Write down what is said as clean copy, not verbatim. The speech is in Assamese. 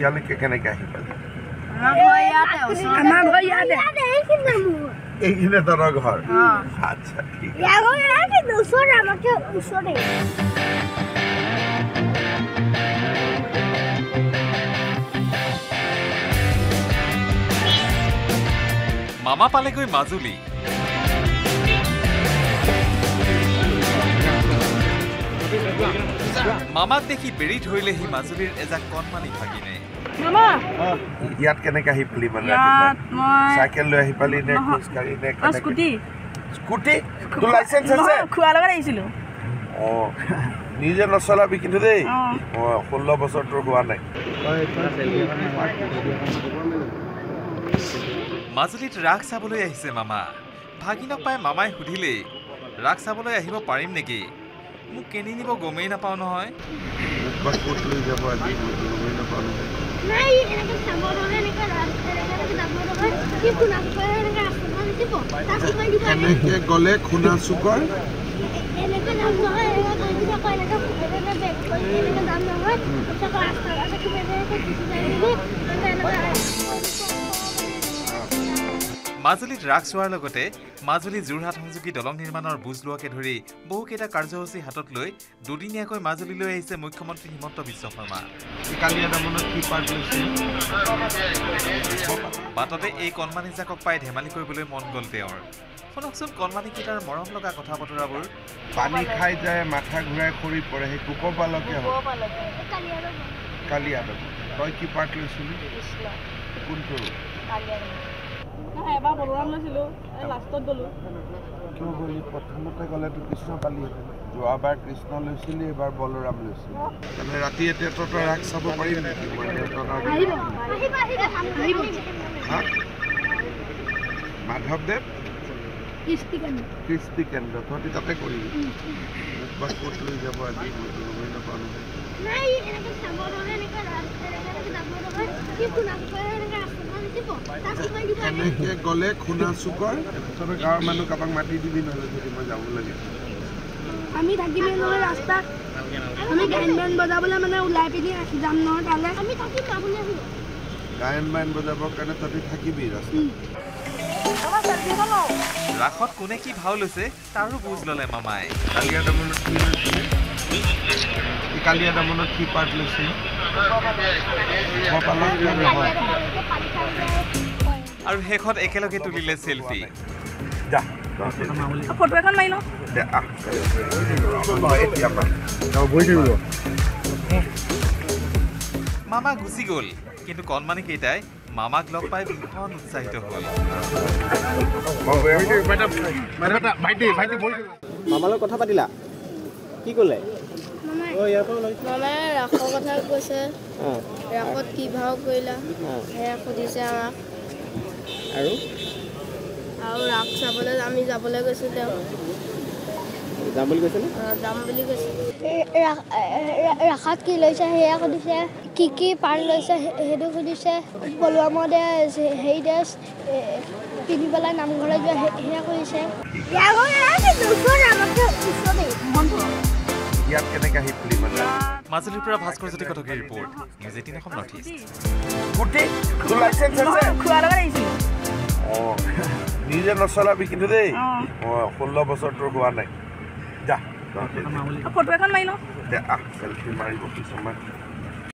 यानी के कने का ही पता हम याद है हम याद है कि नमो एने तो रो घर हां अच्छा ठीक है यार यार दूसरा हमके उसरे मामा पाले गई माजुली मामा देखी बेरी ढोइले ही माजुलीर एजा कोन मानी भागिने मामा यात केने काही पली बना साइकिल लो आही पली ने खुश करी ने स्कूटी स्कूटी तो लाइसेंस है खुआ लगा रहिसिलो ओ निजे नसला बि किंतु दे ओ 16 বছর তো हुआ নাই माजुलीत राख साबले आहिसे मामा भागिनक पाए मामाय हुधिले राख साबले आहिबो पारिम नेकी मु केनी निबो गमेई ना पाउ न होय बस कोट ले जाबो आदि गमेई ना पाउ नाही एनका सामोर रे निका रास्ता रे दामोर रे कि खुना सुकर रे रास्ता रे दिबो ताकि कोइ दिबो एने के गले खुना सुकर एने के नाम न होय एने कोइ दिबो कोइ ना खुरे रे बैक कोइ एने नाम न होय सब रास्ता रे कि मेरे को किसी जाइबो মাজুলীত রাখ সোৱাৰ লগতে মাজুলী জুৰহাট সংযোগী দলং নিৰ্মাণৰ বুজ লোৱাকে ধৰি বহুকেটা কাৰ্যসূচী হাতত লৈ দুদিনীয়াকৈ মাজুলী লৈ আহিছে মুখ্যমন্ত্ৰী হিমন্ত বিশ্ব শৰ্মা। বাটতে এই কণমানি জাকক পাই ধেমালি কৰিবলৈ মন গ'ল তেওঁৰ। শুনকচোন কণমানি কেইটাৰ মৰম লগা কথা বতৰাবোৰ। পানী খাই যায় মাথা ঘূৰাই কৰি পৰে সেই কুকপালকে হয়। কালিয়া দক তই কি পাৰ্ট লৈছিলি? কোনটো? কালিয়া দক এবা বলরাম লছিল এ লাস্টত গলো কিউ গলি প্রথমতে গলে তো কৃষ্ণ পালি যোৱাবাৰ কৃষ্ণ লছিল এবাৰ বলৰাম লছিল মানে ৰাতি এতে তত ৰাখ চাব পাৰিম নেকি মাধৱদেৱ কৃষ্টি কেন্দ্ৰ ততে তাতে কৰি বাস কোট লৈ যাব আজি গৈ না পালো নাই এনেকে সামৰৰে নেকি ৰাস্তা ৰেগে দামৰ লগত কি কোনা পাৰেগা এনেকে গলে খুনা সুকৰ তবে গাঁৱৰ মানুহ কাপাক মাটি দিবি নহলে যদি মই যাব লাগে আমি থাকিলে নহয় ৰাস্তা আমি গায়নবান বজাবলৈ মানে উলাই পিনি আহি যাম নহয় তালে আমি থাকি যাবলৈ আহিলো গায়নবান বজাবৰ কাৰণে ততে থাকিবি ৰাস্তা ৰাখত কোনে কি ভাও লৈছে তাৰো বুজ ললে মামাই কালিয়া দামনত কি পাৰ্ট লৈছে আৰু হেখত একেলগে তুলিলে সেলফি যা ফটো এখন মাইলো মামা গুচি গ'ল কিন্তু কণমানি কেইটাই মামাক লগ পাই ভীষণ উৎসাহিত হ'ল মামাৰ লগত কথা পাতিলা কি ক'লে ओ यार को लइस मामा राखो कथा কৈছে राखोत की भाव কইলা हे खुदिसे आमा आरो आउ राख साबले आमी जाबले গৈছিল जामबली কৈছিল जामबली কৈছিল राखात की लइसा हे खुदिसे की पार लइसा हेदो खुदिसे बोलवा मदे हे देश पिनी वाला नाम घरे जो हे खुदिसे यागो राख दुसो रामके दुसो दे मन মাজুলীৰ পৰা ভাস্কৰ জ্যোতি কথকীৰ report news 18 Assam north east গুটি তো লাইসেন্স আছে খুৱা লগা আহিছিল অ নিজে নচলাবি কিন্তু দেই অ 16 বছৰ তো হোৱা নাই যা ফটো এখন মাইলো দে আ সেলফি মাৰিব কিছমান